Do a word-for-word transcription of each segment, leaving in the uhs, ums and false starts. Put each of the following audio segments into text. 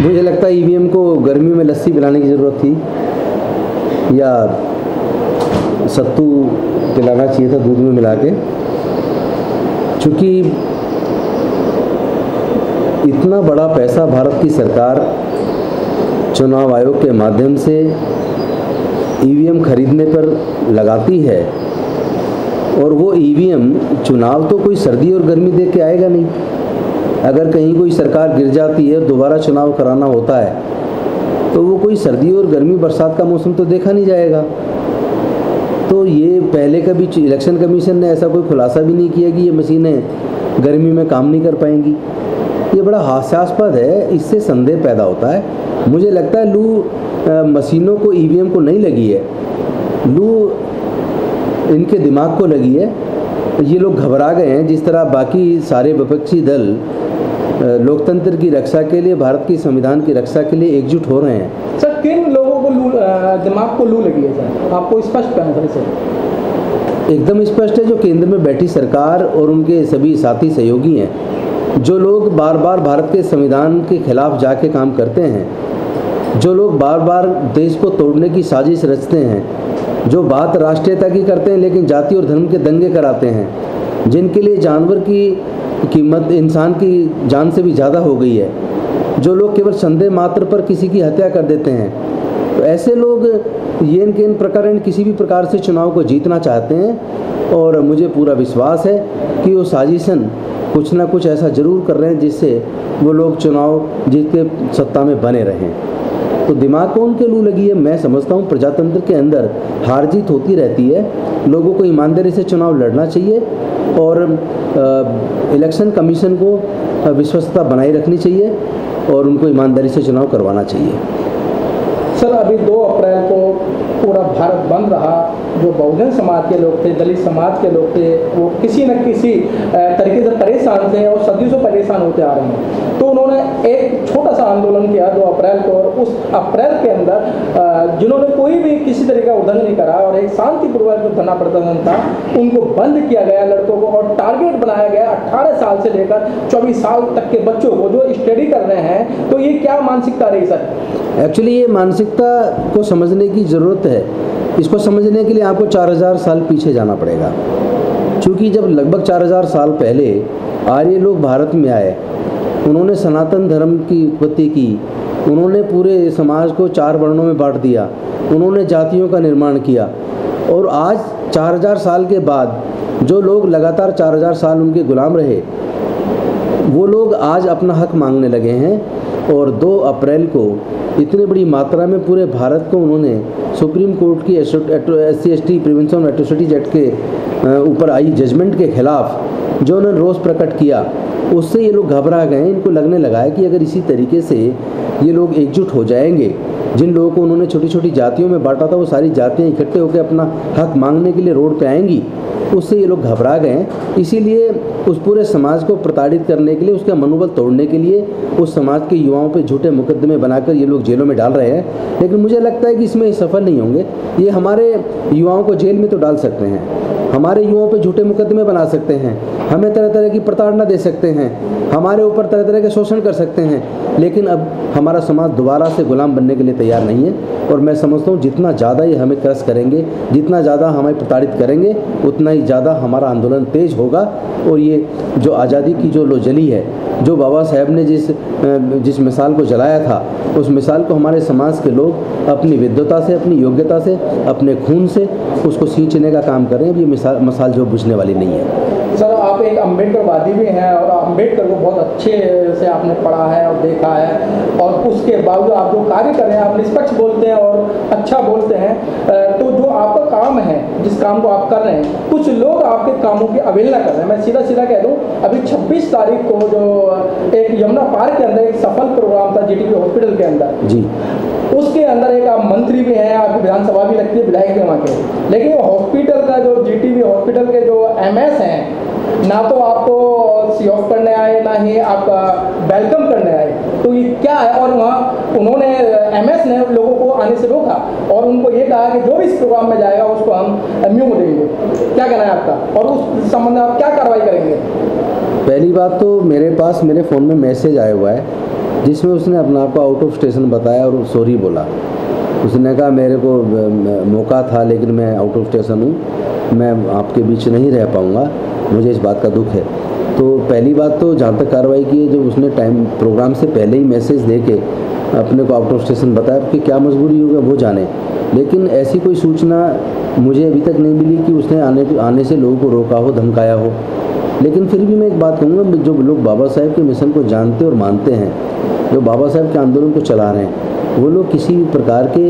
मुझे लगता है ई वी एम को गर्मी में लस्सी पिलाने की ज़रूरत थी या सत्तू पिलाना चाहिए था दूध में मिला के, चूँकि इतना बड़ा पैसा भारत की सरकार चुनाव आयोग के माध्यम से ई वी एम खरीदने पर लगाती है, और वो ई वी एम चुनाव तो कोई सर्दी और गर्मी देख के आएगा नहीं। अगर कहीं कोई सरकार गिर जाती है दोबारा चुनाव कराना होता है तो वो कोई सर्दी और गर्मी बरसात का मौसम तो देखा नहीं जाएगा। तो ये पहले कभी इलेक्शन कमीशन ने ऐसा कोई खुलासा भी नहीं किया कि ये मशीनें गर्मी में काम नहीं कर पाएंगी। ये बड़ा हास्यास्पद है, इससे संदेह पैदा होता है। मुझे लगता है लू मशीनों को ई वी एम को नहीं लगी है, लू इनके दिमाग को लगी है। ये लोग घबरा गए हैं। जिस तरह बाकी सारे विपक्षी दल लोकतंत्र की रक्षा के लिए, भारत की संविधान की रक्षा के लिए एकजुट हो रहे हैं। सर, किन लोगों को लू दिमाग को लू लगी है सर, आपको स्पष्ट कहना सर? एकदम स्पष्ट है, जो केंद्र में बैठी सरकार और उनके सभी साथी सहयोगी हैं, जो लोग बार बार भारत के संविधान के खिलाफ जाके काम करते हैं, जो लोग बार बार देश को तोड़ने की साजिश रचते हैं, जो बात राष्ट्रीयता की करते हैं लेकिन जाति और धर्म के दंगे कराते हैं, जिनके लिए जानवर की कीमत इंसान की जान से भी ज़्यादा हो गई है, जो लोग केवल संदेह मात्र पर किसी की हत्या कर देते हैं, तो ऐसे लोग ये इनके इन प्रकार इन किसी भी प्रकार से चुनाव को जीतना चाहते हैं। और मुझे पूरा विश्वास है कि वो साजिशन कुछ ना कुछ ऐसा ज़रूर कर रहे हैं जिससे वो लोग चुनाव जीत के सत्ता में बने रहें। तो दिमाग को उनके लू लगी है। मैं समझता हूँ प्रजातंत्र के अंदर हार जीत होती रहती है, लोगों को ईमानदारी से चुनाव लड़ना चाहिए और इलेक्शन कमीशन को विश्वसनीयता बनाए रखनी चाहिए और उनको ईमानदारी से चुनाव करवाना चाहिए। सर, अभी दो अप्रैल को पूरा भारत बंद रहा। जो बहुजन समाज के लोग थे, दलित समाज के लोग थे, वो किसी न किसी तरीके से परेशान थे और सदियों से परेशान होते आ रहे हैं। तो उन्होंने एक छोटा सा आंदोलन किया दो अप्रैल को, और उस अप्रैल के अंदर जिन्होंने कोई भी किसी तरह का उल्लंघन नहीं करा और एक शांतिपूर्वक जो धरना प्रदर्शन था उनको बंद किया गया, लड़कों को, और टारगेट बनाया गया अट्ठारह साल से लेकर चौबीस साल तक के बच्चों को जो स्टडी कर रहे हैं। तो ये क्या मानसिकता रही सर? एक्चुअली ये मानसिकता को समझने की ज़रूरत है। इसको समझने के लिए आपको चार हज़ार साल पीछे जाना पड़ेगा, क्योंकि जब लगभग चार हज़ार साल पहले आर्य लोग भारत में आए, उन्होंने सनातन धर्म की उत्पत्ति की, उन्होंने पूरे समाज को चार वर्णों में बांट दिया, उन्होंने जातियों का निर्माण किया, और आज चार हज़ार साल के बाद जो लोग लगातार चार हज़ार साल उनके गुलाम रहे, वो लोग आज अपना हक मांगने लगे हैं। और दो अप्रैल को इतनी बड़ी मात्रा में पूरे भारत को उन्होंने सुप्रीम कोर्ट की S C S T prevention atrocities act के ऊपर आई जजमेंट के खिलाफ जो उन्होंने रोष प्रकट किया, उससे ये लोग घबरा गए। इनको लगने लगा है कि अगर इसी तरीके से ये लोग एकजुट हो जाएंगे, जिन लोगों को उन्होंने छोटी छोटी जातियों में बांटा था वो सारी जातियाँ इकट्ठे होकर अपना हक मांगने के लिए रोड पर आएंगी, उससे ये लोग घबरा गए। इसीलिए उस पूरे समाज को प्रताड़ित करने के लिए, उसका मनोबल तोड़ने के लिए उस समाज के युवाओं पे झूठे मुकदमे बनाकर ये लोग जेलों में डाल रहे हैं। लेकिन मुझे लगता है कि इसमें सफल नहीं होंगे। ये हमारे युवाओं को जेल में तो डाल सकते हैं, हमारे युवाओं पे झूठे मुकदमे बना सकते हैं, हमें तरह तरह की प्रताड़ना दे सकते हैं, हमारे ऊपर तरह तरह के शोषण कर सकते हैं, लेकिन अब हमारा समाज दोबारा से गुलाम बनने के लिए तैयार नहीं है। और मैं समझता हूँ जितना ज़्यादा ये हमें क्रश करेंगे, जितना ज़्यादा हमें प्रताड़ित करेंगे, उतना ही ज़्यादा हमारा आंदोलन तेज होगा। और ये जो आज़ादी की जो लो जली है, जो बाबा साहब ने जिस जिस मिसाल को जलाया था, उस मिसाल को हमारे समाज के लोग अपनी विद्वता से, अपनी योग्यता से, अपने खून से उसको सींचने का काम कर रहे हैं। ये मिसाल मिसाल जो बुझने वाली नहीं है। सर, आप एक अम्बेडकरवादी भी हैं और अम्बेडकर को बहुत अच्छे से आपने पढ़ा है और देखा है, और उसके बावजूद आप जो कार्य कर रहे हैं, आप निष्पक्ष बोलते हैं और अच्छा बोलते हैं। तो जो आपका काम है, जिस काम को आप कर रहे हैं, कुछ लोग आपके कामों की अवहेलना कर रहे हैं। मैं सीधा सीधा कह दूँ, अभी छब्बीस तारीख को जो एक यमुना पार्क के अंदर एक सफल प्रोग्राम था जी टी बी हॉस्पिटल के अंदर जी, उसके अंदर एक आप मंत्री भी हैं, आपकी विधानसभा भी लगती है, विधायक भी वहाँ के, लेकिन हॉस्पिटल का जो जी टी बी हॉस्पिटल के जो एम एस हैं, ना तो आपको सीओफ करने आए, ना ही आपका वेलकम करने आए। तो ये क्या है? और वहाँ उन्होंने एम एस ने लोगों को आने से रोका और उनको ये कहा कि जो भी इस प्रोग्राम में जाएगा उसको हम म्यू देंगे। क्या कहना है आपका, और उस संबंध में आप क्या कार्रवाई करेंगे? पहली बात तो मेरे पास मेरे फ़ोन में मैसेज आया हुआ है जिसमें उसने अपने आप को आउट ऑफ स्टेशन बताया और सॉरी बोला। उसने कहा मेरे को मौका था लेकिन मैं आउट ऑफ स्टेशन हूँ, मैं आपके बीच नहीं रह पाऊँगा, मुझे इस बात का दुख है। तो पहली बात तो जहाँ तक कार्रवाई की है, जब उसने टाइम प्रोग्राम से पहले ही मैसेज दे के अपने को आउट ऑफ स्टेशन बताया कि क्या मजबूरी होगा वो जाने, लेकिन ऐसी कोई सूचना मुझे अभी तक नहीं मिली कि उसने आने आने से लोगों को रोका हो, धमकाया हो। लेकिन फिर भी मैं एक बात कहूँगा, जो लोग बाबा साहेब के मिशन को जानते और मानते हैं, जो बाबा साहेब के आंदोलन को चला रहे हैं, वो लोग किसी भी प्रकार के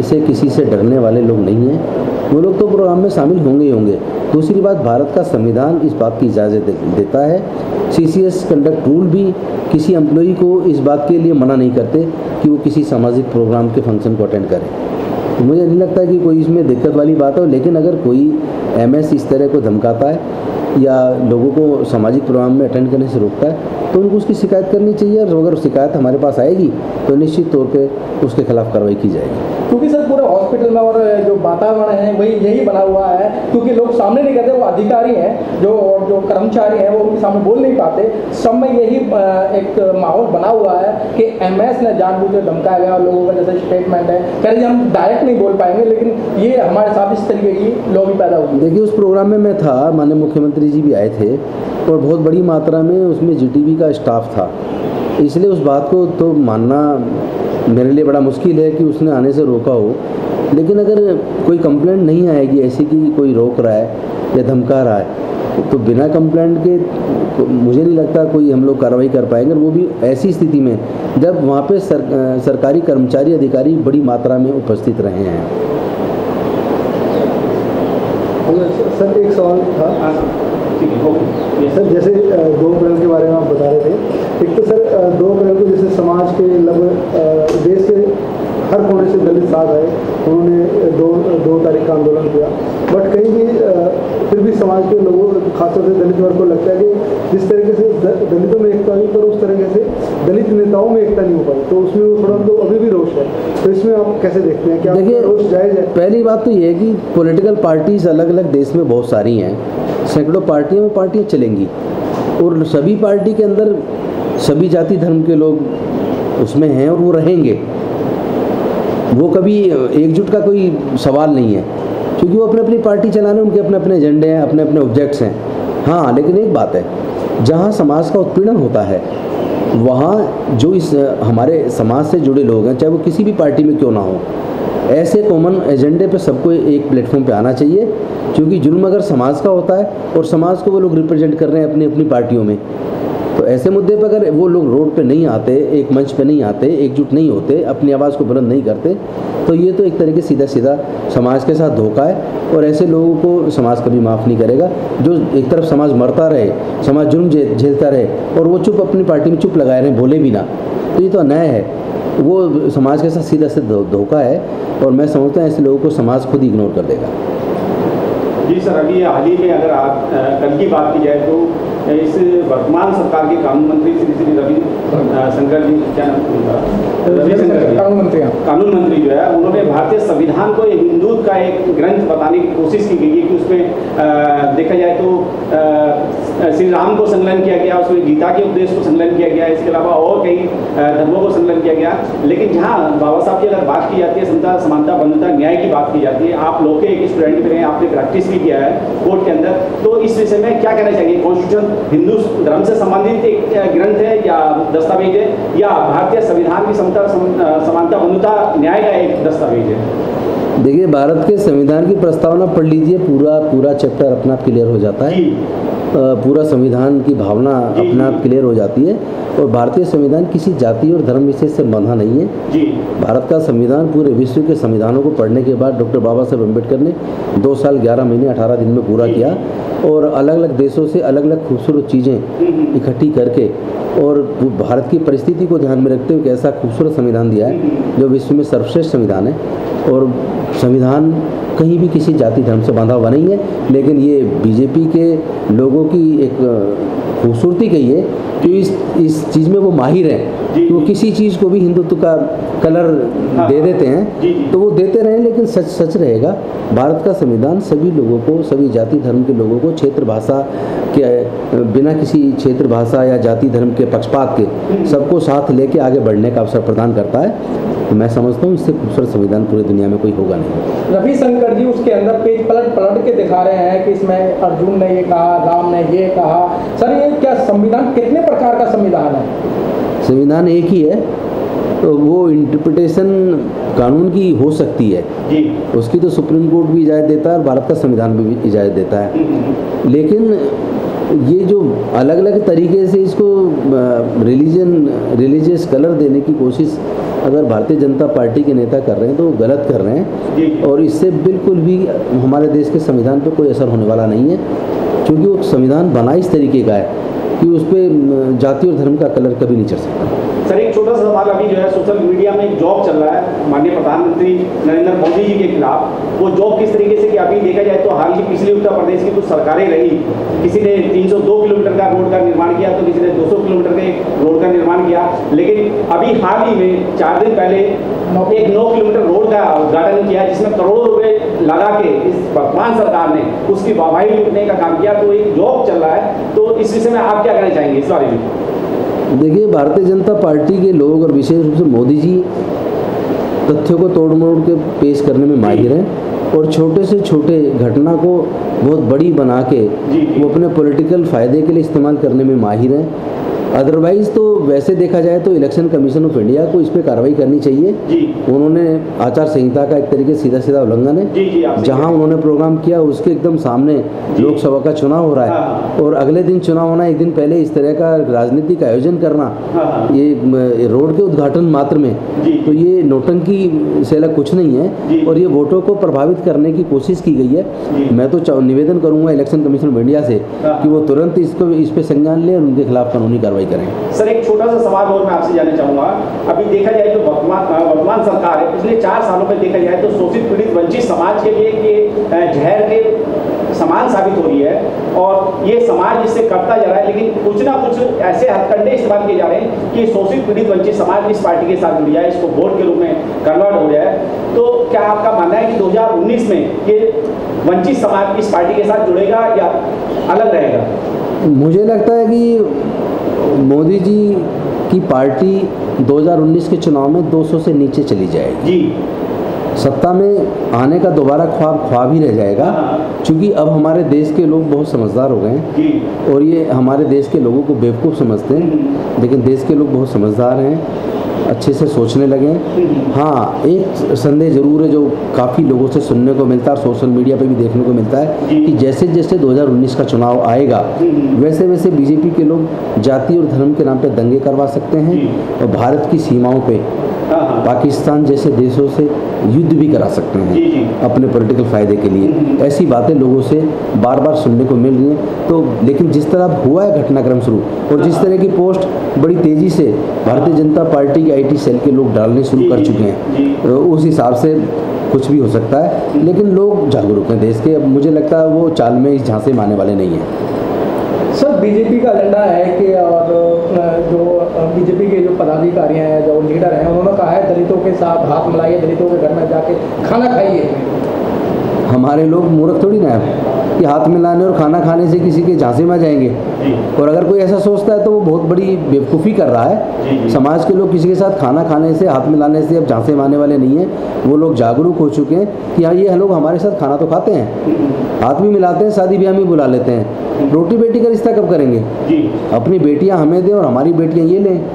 इसे किसी से डरने वाले लोग नहीं हैं। वो लोग तो प्रोग्राम में शामिल होंगे ही होंगे। दूसरी बात, भारत का संविधान इस बात की इजाज़त देता है, C C S conduct rule भी किसी एम्प्लॉई को इस बात के लिए मना नहीं करते कि वो किसी सामाजिक प्रोग्राम के फंक्शन को अटेंड करे। तो मुझे नहीं लगता कि कोई इसमें दिक्कत वाली बात हो। लेकिन अगर कोई एम एस इस तरह को धमकाता है या लोगों को सामाजिक प्रोग्राम में अटेंड करने से रोकता है तो उनको उसकी शिकायत करनी चाहिए, और अगर शिकायत हमारे पास आएगी तो निश्चित तौर पे उसके खिलाफ कार्रवाई की जाएगी। क्योंकि सर पूरे हॉस्पिटल में और जो वातावरण है वही यही बना हुआ है, क्योंकि लोग सामने नहीं कहते, वो अधिकारी हैं जो जो कर्मचारी हैं वो उनके सामने बोल नहीं पाते। सब में यही एक माहौल बना हुआ है कि एम एस ने जानबूझकर धमकाया गया, लोगों का जैसे स्टेटमेंट है कह रहे हम डायरेक्ट नहीं बोल पाएंगे, लेकिन ये हमारे साथ इस तरीके की लॉबी पैदा हुई। देखिए, उस प्रोग्राम में मैं था, माननीय मुख्यमंत्री जी भी आए थे और बहुत बड़ी मात्रा में उसमें जीटीबी का स्टाफ था, इसलिए उस बात को तो मानना मेरे लिए बड़ा मुश्किल है कि उसने आने से रोका हो। लेकिन अगर कोई कंप्लेंट नहीं आएगी ऐसी कि कोई रोक रहा है या धमका रहा है, तो बिना कंप्लेंट के मुझे नहीं लगता कोई हम लोग कार्रवाई कर पाएंगे, वो भी ऐसी स्थिति में जब वहाँ पे सर, सरकारी कर्मचारी अधिकारी बड़ी मात्रा में उपस्थित रहे हैं। सर एक सवाल था सर, जैसे दो अप्रैल के बारे में आप बता रहे थे, एक तो सर दो अप्रैल को जैसे समाज के लगभग देश के हर कोने से दलित साथ आए, उन्होंने दो दो तारीख का आंदोलन किया, बट कहीं भी फिर भी समाज के लोगों खासतौर से दलित वर्ग को लगता है कि जिस तरीके से दलितों में एकता हुई पर उस तरीके से दलित नेताओं में एकता नहीं हो पाई, तो उसमें वो थोड़ा तो अभी भी रोष है, तो इसमें आप कैसे देखते हैं क्या देखिए रोष जायज़ है? पहली बात तो ये है कि पॉलिटिकल पार्टीज़ अलग अलग देश में बहुत सारी हैं, सैकड़ों पार्टियाँ वो पार्टियाँ चलेंगी और सभी पार्टी के अंदर सभी जाति धर्म के लोग उसमें हैं और वो रहेंगे, वो कभी एकजुट का कोई सवाल नहीं है, क्योंकि वो अपने अपनी पार्टी चलाने उनके अपने अपने एजेंडे हैं, अपने अपने ऑब्जेक्ट्स हैं। हाँ, लेकिन एक बात है, जहाँ समाज का उत्पीड़न होता है वहाँ जो इस हमारे समाज से जुड़े लोग हैं, चाहे वो किसी भी पार्टी में क्यों ना हो, ऐसे कॉमन एजेंडे पे सबको एक प्लेटफॉर्म पे आना चाहिए, क्योंकि जुल्म अगर समाज का होता है और समाज को वो लोग रिप्रेजेंट कर रहे हैं अपनी अपनी पार्टियों में, तो ऐसे मुद्दे पर अगर वो लोग रोड पे नहीं आते, एक मंच पे नहीं आते, एकजुट नहीं होते, अपनी आवाज़ को बुलंद नहीं करते, तो ये तो एक तरीके से सीधा सीधा समाज के साथ धोखा है, और ऐसे लोगों को समाज कभी माफ़ नहीं करेगा। जो एक तरफ समाज मरता रहे, समाज जुर्म झेलता रहे और वो चुप अपनी पार्टी में चुप लगाए रहे, बोले भी ना, तो ये तो अन्याय है, वो समाज के साथ सीधा सीधा धोखा है, और मैं समझता हूँ ऐसे लोगों को समाज खुद इग्नोर कर देगा। जी सर, अभी हाल ही में अगर आप कल की बात की जाए तो इस वर्तमान सरकार के कानून मंत्री श्री श्री रवि शंकर जी, क्या रवि शंकर जी कानून मंत्री कानून मंत्री जो है, उन्होंने भारतीय संविधान को हिंदूत का एक ग्रंथ बताने की कोशिश की गई है कि उसमें देखा जाए तो श्री राम को संलग्न किया गया, उसमें गीता के उपदेश को संलग्न किया गया, इसके अलावा और कई धर्मों को संलग्न किया गया, लेकिन जहाँ बाबा साहब की अगर बात की जाती है, समता समानता बंधुता न्याय की बात की जाती है, आप लोग के एक स्टूडेंट भी रहे, आपने प्रैक्टिस भी किया है कोर्ट के अंदर, तो इस विषय में क्या कहना चाहिए? कॉन्स्टिट्यूशन हिंदू धर्म से संबंधित एक ग्रंथ है या दस्तावेज है, या भारतीय संविधान की समता समानता बंधुता न्याय का एक दस्तावेज है? देखिए, भारत के संविधान की प्रस्तावना पढ़ लीजिए, पूरा पूरा चैप्टर अपना क्लियर हो जाता है, पूरा संविधान की भावना अपना क्लियर हो जाती है, और भारतीय संविधान किसी जाति और धर्म विशेष से बंधा नहीं है जी। भारत का संविधान पूरे विश्व के संविधानों को पढ़ने के बाद डॉक्टर बाबा साहेब अम्बेडकर ने दो साल ग्यारह महीने अठारह दिन में पूरा किया, और अलग अलग देशों से अलग अलग खूबसूरत चीज़ें इकट्ठी करके और भारत की परिस्थिति को ध्यान में रखते हुए एक ऐसा खूबसूरत संविधान दिया है जो विश्व में सर्वश्रेष्ठ संविधान है, और संविधान कहीं भी किसी जाति धर्म से बांधा हुआ नहीं है। लेकिन ये बीजेपी के लोगों की एक खूबसूरती कही है कि इस इस चीज़ में वो माहिर हैं, वो किसी चीज़ को भी हिंदुत्व का कलर दे देते हैं तो वो देते रहें, लेकिन सच सच रहेगा। भारत का संविधान सभी लोगों को, सभी जाति धर्म के लोगों को क्षेत्र भाषा के बिना किसी क्षेत्र भाषा या जाति धर्म के पक्षपात के सबको साथ लेके आगे बढ़ने का अवसर प्रदान करता है। तो मैं समझता हूँ इससे खूबसूरत संविधान पूरी दुनिया में कोई होगा नहीं। रवि शंकर जी उसके अंदर पेज पलट पलट के दिखा रहे हैं कि इसमें अर्जुन ने ये कहा, राम ने ये कहा। सर ये क्या संविधान कितने प्रकार का संविधान है? संविधान एक ही है, तो वो इंटरप्रिटेशन कानून की हो सकती है जी। उसकी तो सुप्रीम कोर्ट भी इजाज़त देता है और भारत का संविधान भी इजाज़त देता है, लेकिन ये जो अलग अलग तरीके से इसको रिलीजन रिलीजियस कलर देने की कोशिश अगर भारतीय जनता पार्टी के नेता कर रहे हैं तो वो गलत कर रहे हैं, और इससे बिल्कुल भी हमारे देश के संविधान पर कोई असर होने वाला नहीं है, क्योंकि वो संविधान बना इस तरीके का है कि उस पर जाति और धर्म का कलर कभी नहीं चढ़ सकता। सर एक छोटा सा सवाल, अभी जो है सोशल मीडिया में एक जॉब चल रहा है माननीय प्रधानमंत्री नरेंद्र मोदी जी के खिलाफ, वो जॉब किस तरीके से कि अभी देखा जाए तो हाल की पिछली उत्तर प्रदेश की कुछ सरकारें रही, किसी ने तीन सौ दो किलोमीटर का रोड का निर्माण किया तो किसी ने दो सौ किलोमीटर के रोड का निर्माण किया, लेकिन अभी हाल ही में चार दिन पहले एक नौ किलोमीटर रोड का उद्घाटन किया जिसमें करोड़ों रुपए लगा के इस वर्तमान सरकार ने उसकी वाहवाही लूटने का काम किया। तो एक जॉब चल रहा है, तो इस विषय में आप क्या कहना चाहेंगे इस बारे में? देखिए भारतीय जनता पार्टी के लोग और विशेष रूप से मोदी जी तथ्यों को तोड़ मोड़ के पेश करने में माहिर हैं, और छोटे से छोटे घटना को बहुत बड़ी बना के वो अपने पॉलिटिकल फ़ायदे के लिए इस्तेमाल करने में माहिर हैं। अदरवाइज़ तो वैसे देखा जाए तो इलेक्शन कमीशन ऑफ इंडिया को इस पर कार्रवाई करनी चाहिए। उन्होंने आचार संहिता का एक तरीके सीधा सीधा उल्लंघन है, जहां उन्होंने प्रोग्राम किया उसके एकदम सामने लोकसभा का चुनाव हो रहा है और अगले दिन चुनाव होना, एक दिन पहले इस तरह का राजनीति का आयोजन करना, ये रोड के उद्घाटन मात्र में, तो ये नोटंकी से अलग कुछ नहीं है और ये वोटों को प्रभावित करने की कोशिश की गई है। मैं तो निवेदन करूँगा इलेक्शन कमीशन ऑफ इंडिया से कि वो तुरंत इसको इस पर संज्ञान लें और उनके खिलाफ कानूनी कार्रवाई करें। सर एक छोटा सा सवाल और मैं आपसे जानना चाहूंगा, अभी देखा जाए तो वर्तमान सरकार है पिछले चार सालों में देखा जाए तो शोषित पीड़ित वंचित समाज के लिए जहर के समान साबित हो रही है और ये समाज इससे कटता जा रहा है, लेकिन कुछ ना कुछ ऐसे हथकंडे इस्तेमाल किए जा रहे हैं कि शोषित पीड़ित वंचित समाज इस पार्टी के साथ जुड़ जाए, इसको वोट के रूप में कन्वर्ट हो जाए। तो क्या आपका मानना है कि दो हजार उन्नीस में ये वंचित समाज इस पार्टी के साथ जुड़ेगा या अलग रहेगा? मुझे लगता है कि मोदी जी की पार्टी दो हजार उन्नीस के चुनाव में दो सौ से नीचे चली जाएगी जी। सत्ता में आने का दोबारा ख्वाब ख्वाब ही रह जाएगा, क्योंकि अब हमारे देश के लोग बहुत समझदार हो गए हैं और ये हमारे देश के लोगों को बेवकूफ़ समझते हैं, लेकिन देश के लोग बहुत समझदार हैं, अच्छे से सोचने लगे हैं। हाँ एक संदेश ज़रूर है जो काफ़ी लोगों से सुनने को मिलता है और सोशल मीडिया पर भी देखने को मिलता है कि जैसे जैसे दो हजार उन्नीस का चुनाव आएगा वैसे वैसे बीजेपी के लोग जाति और धर्म के नाम पर दंगे करवा सकते हैं और भारत की सीमाओं पे पाकिस्तान जैसे देशों से युद्ध भी करा सकते हैं अपने पॉलिटिकल फ़ायदे के लिए। ऐसी बातें लोगों से बार बार सुनने को मिल रही हैं, तो लेकिन जिस तरह हुआ है घटनाक्रम शुरू और जिस तरह की पोस्ट बड़ी तेज़ी से भारतीय जनता पार्टी के आई टी सेल के लोग डालने शुरू कर चुके हैं, उस हिसाब से कुछ भी हो सकता है, लेकिन लोग जागरूक हैं देश के। अब मुझे लगता है वो चाल में इस झांसे में आने वाले नहीं हैं। सर बीजेपी का एजेंडा है कि और जो बीजेपी के जो पदाधिकारी हैं जो लीडर हैं उन्होंने कहा है दलितों के साथ हाथ मिलाइए, दलितों के घर में जाके खाना खाइए। हमारे लोग मूर्ख थोड़ी ना है कि हाथ मिलाने और खाना खाने से किसी के झांसे में जाएंगे, और अगर कोई ऐसा सोचता है तो वो बहुत बड़ी बेवकूफ़ी कर रहा है। समाज के लोग किसी के साथ खाना खाने से हाथ मिलाने से अब झांसे में आने वाले नहीं हैं, वो लोग जागरूक हो चुके हैं कि हाँ ये लोग हमारे साथ खाना तो खाते हैं, हाथ भी मिलाते हैं, शादी ब्याह में बुला लेते हैं, रोटी बेटी का रिश्ता कब करेंगे? अपनी बेटियाँ हमें दें और हमारी बेटियाँ ये लें।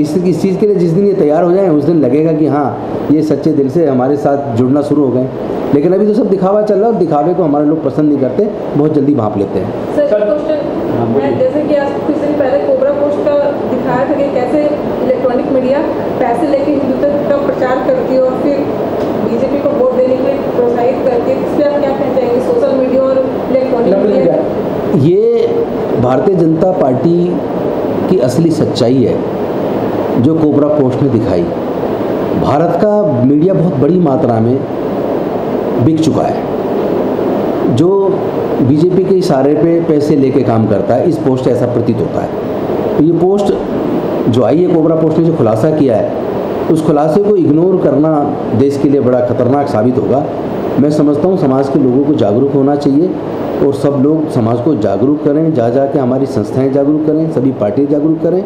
इस इस चीज़ के लिए जिस दिन ये तैयार हो जाए उस दिन लगेगा कि हाँ ये सच्चे दिल से हमारे साथ जुड़ना शुरू हो गए, लेकिन अभी तो सब दिखावा चल रहा है और दिखावे को हमारे लोग पसंद नहीं करते, बहुत जल्दी भांप लेते हैं। सर क्वेश्चन, जैसे कि आज कुछ दिन पहले कोबरा पोस्ट का दिखाया था कि कैसे इलेक्ट्रॉनिक मीडिया पैसे लेके हिंदुत्व का प्रचार करती है और फिर बीजेपी को वोट देने के लिए प्रोत्साहित करती है, इसलिए आप क्या कहना चाहेंगे? सोशल मीडिया और इलेक्ट्रॉनिक मीडिया ये भारतीय जनता पार्टी की असली सच्चाई है जो कोबरा पोस्ट ने दिखाई। भारत का मीडिया बहुत बड़ी मात्रा में बिक चुका है, जो बीजेपी के इशारे पे पैसे लेके काम करता है, इस पोस्ट ऐसा प्रतीत होता है। ये पोस्ट जो आई ए कोबरा पोस्ट ने जो खुलासा किया है उस खुलासे को इग्नोर करना देश के लिए बड़ा खतरनाक साबित होगा। मैं समझता हूँ समाज के लोगों को जागरूक होना चाहिए और सब लोग समाज को जागरूक करें, जा जा के हमारी संस्थाएं जागरूक करें, सभी पार्टियां जागरूक करें,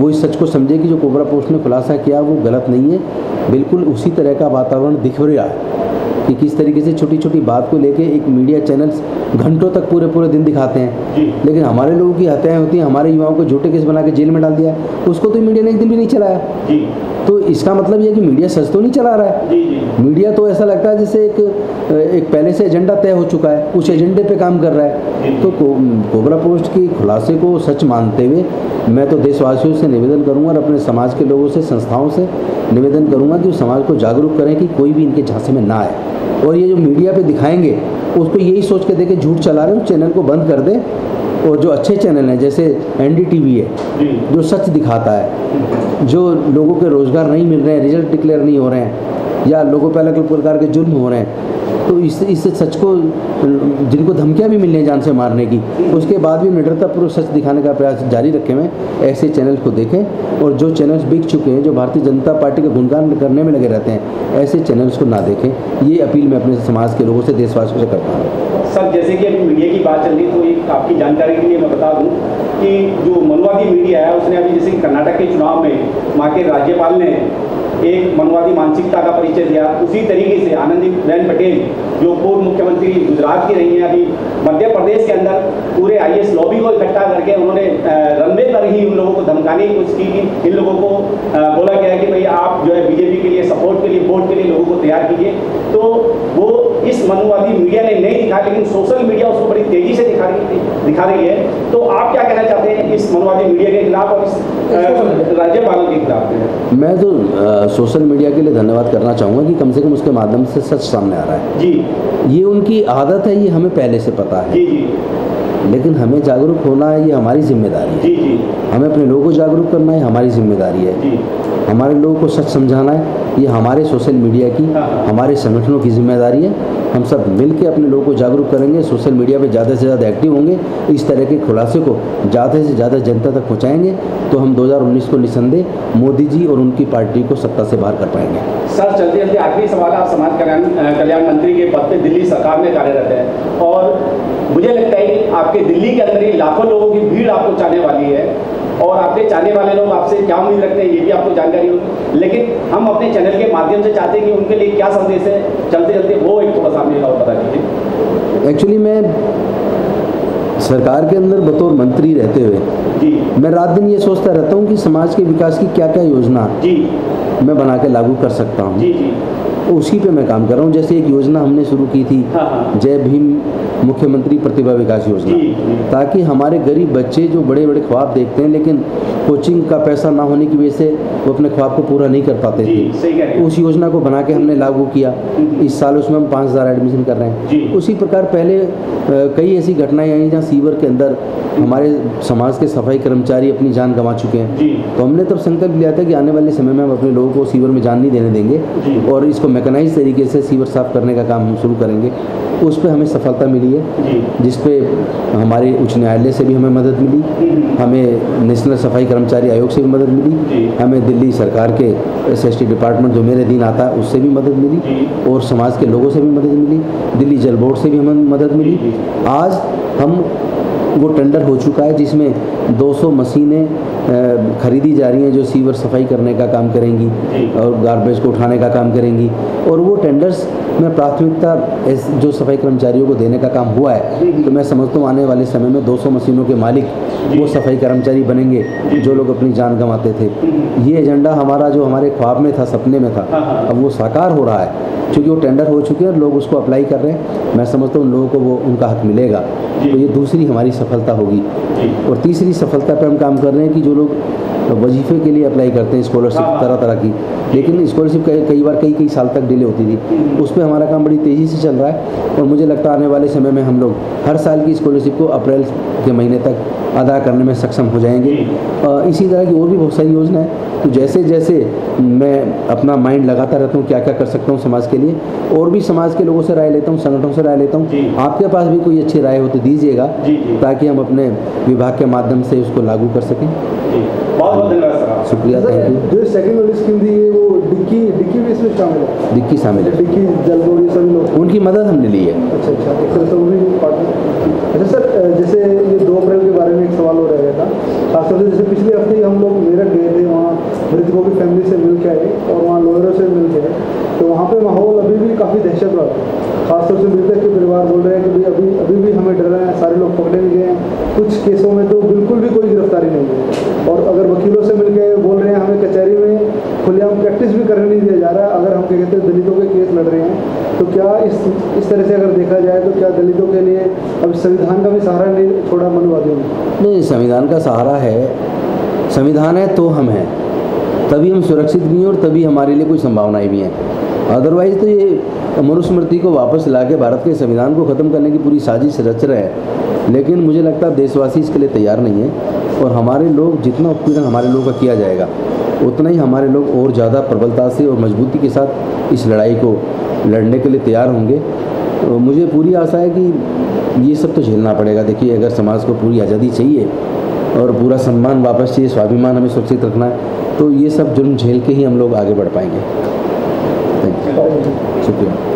वो इस सच को समझे कि जो कोबरा पोस्ट ने खुलासा किया वो गलत नहीं है। बिल्कुल उसी तरह का वातावरण दिख रहा है कि किस तरीके से छोटी छोटी बात को लेके एक मीडिया चैनल्स घंटों तक पूरे पूरे दिन दिखाते हैं, लेकिन हमारे लोगों की हत्याएं होती हैं, हमारे युवाओं को झूठे केस बना के जेल में डाल दिया, उसको तो मीडिया ने एक दिन भी नहीं चलाया। तो इसका मतलब यह है कि मीडिया सच तो नहीं चला रहा है, मीडिया तो ऐसा लगता है जैसे एक एक पहले से एजेंडा तय हो चुका है, उस एजेंडे पर काम कर रहा है। तो कोबरा पोस्ट के खुलासे को सच मानते हुए मैं तो देशवासियों से निवेदन करूँगा और अपने समाज के लोगों से, संस्थाओं से निवेदन करूँगा कि समाज को जागरूक करें कि कोई भी इनके झांसे में ना आए, और ये जो मीडिया पे दिखाएंगे उसको यही सोच के देखें झूठ चला रहे हैं, उस चैनल को बंद कर दें। और जो अच्छे चैनल हैं जैसे एन डी टी वी है जो सच दिखाता है, जो लोगों के रोज़गार नहीं मिल रहे हैं, रिजल्ट डिक्लेयर नहीं हो रहे हैं, या लोगों पर अलग अलग प्रकार के जुल्म हो रहे हैं, तो इस इस सच को, जिनको धमकियाँ भी मिल रही हैं जान से मारने की, उसके बाद भी निडरतापूर्वक सच दिखाने का प्रयास जारी रखे हुए ऐसे चैनल को देखें, और जो चैनल्स बिक चुके हैं, जो भारतीय जनता पार्टी का गुणगान करने में लगे रहते हैं, ऐसे चैनल्स को ना देखें। ये अपील मैं अपने समाज के लोगों से, देशवासियों से करता हूँ। सर जैसे कि अभी मीडिया की बात चल रही, तो एक आपकी जानकारी के लिए मैं बता दूँ कि जो मनुवादी मीडिया है उसने अभी जैसे कर्नाटक के चुनाव में वहाँ के राज्यपाल ने एक मनुवादी मानसिकता का परिचय दिया, उसी तरीके से आनंदी पटेल जो पूर्व मुख्यमंत्री गुजरात की रही हैं, अभी मध्य प्रदेश के अंदर पूरे आईएएस लॉबी को इकट्ठा करके उन्होंने रनवे पर ही उन लोगों को धमकाने की कोशिश की कि इन लोगों को बोला गया है कि भाई आप जो है बीजेपी के लिए सपोर्ट के लिए वोट के लिए लोगों को तैयार कीजिए। तो वो इस मनुवादी मीडिया ने नहीं दिखा, लेकिन सोशल मीडिया उसको बड़ी तेजी से दिखा रही दिखा रही है। तो आप क्या कहना चाहते हैं इस मनुवादी मीडिया के खिलाफ और इस राज्यपालों के खिलाफ? मैं तो सोशल मीडिया के लिए धन्यवाद करना चाहूँगा कि कम से कम उसके माध्यम से सच सामने आ रहा है जी। ये उनकी आदत है, ये हमें पहले से पता है जी जी। लेकिन हमें जागरूक होना है, ये हमारी जिम्मेदारी है जी जी। हमें अपने लोगों को जागरूक करना है, हमारी जिम्मेदारी है जी। हमारे लोगों को सच समझाना है, ये हमारे सोशल मीडिया की, हमारे संगठनों की जिम्मेदारी है। हम सब मिलकर अपने लोगों को जागरूक करेंगे, सोशल मीडिया पे ज़्यादा से ज़्यादा एक्टिव होंगे, इस तरह के खुलासे को ज़्यादा से ज़्यादा जनता तक पहुँचाएंगे, तो हम दो हज़ार उन्नीस को निसंदेह मोदी जी और उनकी पार्टी को सत्ता से बाहर कर पाएंगे। सर चलते चलते आखिरी सवाल, आप समाज कल्याण कल्याण मंत्री के पद पर दिल्ली सरकार में कार्यरत है और मुझे लगता है कि आपके दिल्ली के अंदर ही लाखों लोगों की भीड़ आपको चाहने वाली है और आपके चाहने वाले लोग आपसे क्या उम्मीद रखते हैं ये भी आपको जानकारी हो, लेकिन हम अपने चैनल के माध्यम से चाहते हैं कि उनके लिए क्या संदेश है, चलते चलते वो एक थोड़ा सामने का पता कीजिए। एक्चुअली मैं सरकार के अंदर बतौर मंत्री रहते हुए जी मैं रात दिन ये सोचता रहता हूँ कि समाज के विकास की क्या क्या योजना जी मैं बना के लागू कर सकता हूँ जी जी, उसी पे मैं काम कर रहा हूँ। जैसे एक योजना हमने शुरू की थी जय भीम मुख्यमंत्री प्रतिभा विकास योजना, ताकि हमारे गरीब बच्चे जो बड़े बड़े ख्वाब देखते हैं लेकिन कोचिंग का पैसा ना होने की वजह से वो अपने ख्वाब को पूरा नहीं कर पाते थे, उस योजना को बना के हमने लागू किया। इस साल उसमें हम पाँच हज़ार एडमिशन कर रहे हैं। उसी प्रकार पहले कई ऐसी घटनाएँ आई जहाँ सीवर के अंदर हमारे समाज के सफाई कर्मचारी अपनी जान गंवा चुके हैं, तो हमने तब संकल्प लिया था कि आने वाले समय में हम अपने लोगों को सीवर में जान नहीं देने देंगे और इसको मैकेनाइज तरीके से सीवर साफ करने का काम हम शुरू करेंगे। उस पर हमें सफलता मिली है, जिस पे हमारे उच्च न्यायालय से भी हमें मदद मिली, हमें नेशनल सफाई कर्मचारी आयोग से भी मदद मिली, हमें दिल्ली सरकार के एस एस टी डिपार्टमेंट जो मेरे दिन आता है उससे भी मदद मिली और समाज के लोगों से भी मदद मिली, दिल्ली जल बोर्ड से भी हमें मदद मिली। आज हम वो टेंडर हो चुका है जिसमें दो सौ मशीनें खरीदी जा रही हैं जो सीवर सफाई करने का काम करेंगी और गार्बेज को उठाने का काम करेंगी, और वो टेंडर्स में प्राथमिकता जो सफाई कर्मचारियों को देने का काम हुआ है। तो मैं समझता हूँ आने वाले समय में दो सौ मशीनों के मालिक वो सफाई कर्मचारी बनेंगे जो लोग अपनी जान गंवाते थे। ये एजेंडा हमारा जो हमारे ख्वाब में था, सपने में था, अब वो साकार हो रहा है क्योंकि वो टेंडर हो चुके हैं और लोग उसको अप्लाई कर रहे हैं। मैं समझता हूँ उन लोगों को वो उनका हक मिलेगा, तो ये दूसरी हमारी सफलता होगी। और तीसरी सफलता पर हम काम कर रहे हैं कि जो लोग वजीफे के लिए अप्लाई करते हैं, स्कॉलरशिप तरह तरह की, लेकिन स्कॉलरशिप कई बार कई कई साल तक डिले होती थी, उस पर हमारा काम बड़ी तेज़ी से चल रहा है और मुझे लगता है आने वाले समय में हम लोग हर साल की स्कॉलरशिप को अप्रैल के महीने तक अदा करने में सक्षम हो जाएंगे। इसी तरह की और भी बहुत सारी योजना है, तो जैसे जैसे मैं अपना माइंड लगाता रहता हूँ क्या क्या कर सकता हूँ समाज के लिए, और भी समाज के लोगों से राय लेता हूँ, संगठनों से राय लेता हूँ। आपके पास भी कोई अच्छी राय हो तो दीजिएगा ताकि हम अपने विभाग के माध्यम से उसको लागू कर सकें। बहुत बहुत धन्यवाद सर, शुक्रिया। जो सेकंड वाली स्कीम थी वो डिक्की डिक्की भी इसमें शामिल है, डिक्की शामिल है, डिक्की जलदोड़ी सभी लोग, उनकी मदद हमने ली है। अच्छा अच्छा सर, तो भी अच्छा सर, जैसे ये दो अप्रैल के बारे में एक सवाल हो रहा था, खासतौर से जैसे पिछले हफ्ते हम लोग मेरठ गए थे, वहाँ मृतकों की फैमिली से मिल के आए और वहाँ लोयरों से मिल के आए, तो वहाँ पे माहौल अभी भी काफ़ी दहशत वाला है। खासतौर से मृतक के परिवार बोल रहे हैं कि अभी अभी भी हमें डर रहा है, सारे लोग पकड़े भी गए हैं, कुछ केसों में तो बिल्कुल भी कोई गिरफ्तारी नहीं है, और अगर वकीलों से मिल के बोल रहे हैं हमें कचहरी में खुलेआम प्रैक्टिस भी करने नहीं दिया जा रहा है। अगर हम क्या कहते हैं दलितों के केस लड़ रहे हैं, तो क्या इस इस तरह से अगर देखा जाए तो क्या दलितों के लिए अब संविधान का भी सहारा नहीं छोड़ा मनवादियों ने? नहीं, संविधान का सहारा है, संविधान है तो हम हैं, तभी हम सुरक्षित भी हैं और तभी हमारे लिए कोई संभावनाएँ भी हैं। अदरवाइज़ तो ये मनुस्मृति को वापस ला के भारत के संविधान को ख़त्म करने की पूरी साजिश रच रहे हैं, लेकिन मुझे लगता है देशवासी इसके लिए तैयार नहीं है, और हमारे लोग जितना उत्पीड़न हमारे लोगों का किया जाएगा उतना ही हमारे लोग और ज़्यादा प्रबलता से और मजबूती के साथ इस लड़ाई को लड़ने के लिए तैयार होंगे। तो मुझे पूरी आशा है कि ये सब तो झेलना पड़ेगा। देखिए, अगर समाज को पूरी आज़ादी चाहिए और पूरा सम्मान वापस चाहिए, स्वाभिमान हमें सुरक्षित रखना है, तो ये सब जुर्म झेल के ही हम लोग आगे बढ़ पाएंगे। थैंक यू, शुक्रिया।